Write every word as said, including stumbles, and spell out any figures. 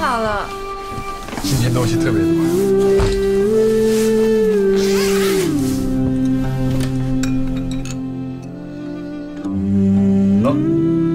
好了。今天东西特别多。 嗯。